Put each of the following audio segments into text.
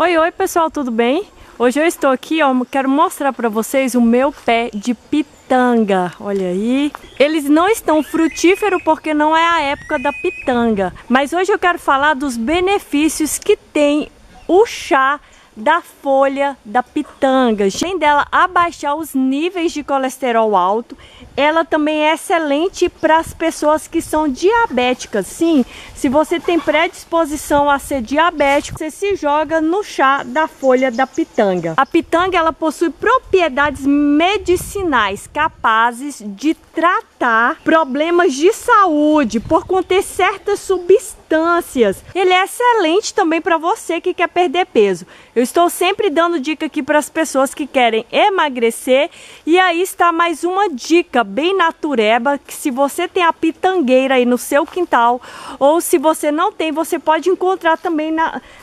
Oi pessoal, tudo bem? Hoje eu estou aqui, ó, quero mostrar para vocês o meu pé de pitanga, olha aí. Eles não estão frutíferos porque não é a época da pitanga, mas hoje eu quero falar dos benefícios que tem o chá da folha da pitanga. Além dela abaixar os níveis de colesterol alto, ela também é excelente para as pessoas que são diabéticas. Sim, se você tem predisposição a ser diabético, você se joga no chá da folha da pitanga. A pitanga, ela possui propriedades medicinais capazes de tratar problemas de saúde por conter certas substâncias. Ele é excelente também para você que quer perder peso. Eu estou sempre dando dica aqui para as pessoas que querem emagrecer. E aí está mais uma dica bem natureba, que se você tem a pitangueira aí no seu quintal, ou se você não tem, você pode encontrar também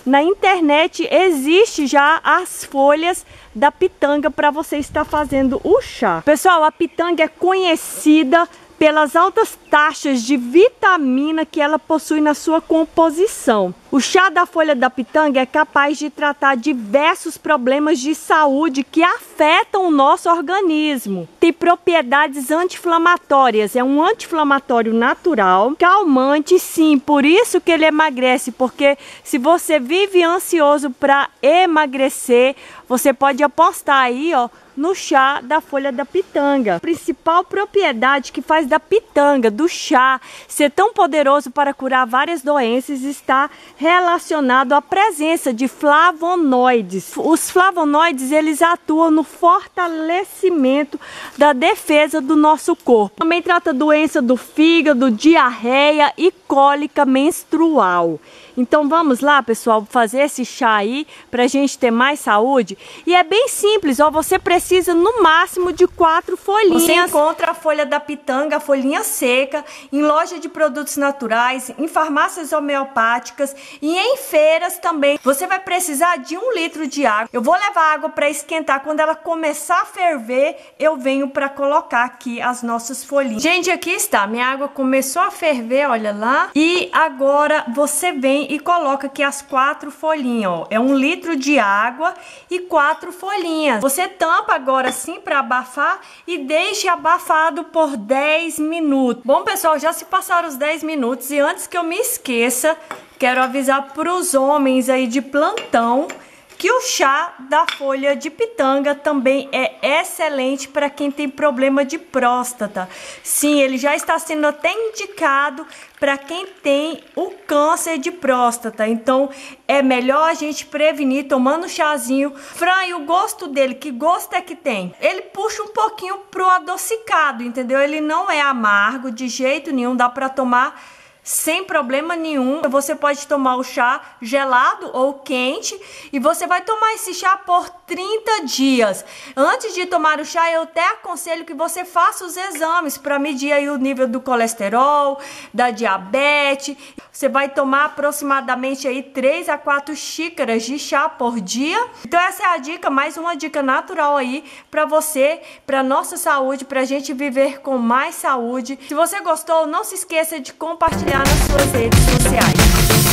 na internet. Existe já as folhas da pitanga para você estar fazendo o chá. Pessoal, a pitanga é conhecida pelas altas taxas de vitamina que ela possui na sua composição. O chá da folha da pitanga é capaz de tratar diversos problemas de saúde que afetam o nosso organismo. Tem propriedades anti-inflamatórias, é um anti-inflamatório natural, calmante, sim, por isso que ele emagrece, porque se você vive ansioso para emagrecer, você pode apostar aí, ó, no chá da folha da pitanga. A principal propriedade que faz da pitanga, do chá, ser tão poderoso para curar várias doenças está relacionado à presença de flavonoides. Os flavonoides, eles atuam no fortalecimento da defesa do nosso corpo. Também trata doença do fígado, diarreia e cólica menstrual. Então vamos lá, pessoal, fazer esse chá aí pra gente ter mais saúde. E é bem simples, ó, você precisa no máximo de 4 folhinhas. Você encontra a folha da pitanga, a folhinha seca, em loja de produtos naturais, em farmácias homeopáticas e em feiras também. Você vai precisar de 1 litro de água. Eu vou levar água para esquentar. Quando ela começar a ferver, eu venho para colocar aqui as nossas folhinhas. Gente, aqui está. Minha água começou a ferver, olha lá. E agora você vem e coloca aqui as 4 folhinhas, ó. É 1 litro de água e 4 folhinhas. Você tampa agora assim para abafar e deixe abafado por 10 minutos. Bom, pessoal, já se passaram os 10 minutos e antes que eu me esqueça, quero avisar para os homens aí de plantão que o chá da folha de pitanga também é excelente para quem tem problema de próstata. Sim, ele já está sendo até indicado para quem tem o câncer de próstata. Então é melhor a gente prevenir tomando chazinho. Fran, e o gosto dele, que gosto é que tem? Ele puxa um pouquinho pro adocicado, entendeu? Ele não é amargo de jeito nenhum, dá para tomar sem problema nenhum. Você pode tomar o chá gelado ou quente e você vai tomar esse chá por 30 dias. Antes de tomar o chá, eu até aconselho que você faça os exames para medir aí o nível do colesterol, da diabetes. Você vai tomar aproximadamente aí 3 a 4 xícaras de chá por dia. Então essa é a dica, mais uma dica natural aí para você, para nossa saúde, para a gente viver com mais saúde. Se você gostou, não se esqueça de compartilhar nas suas redes sociais.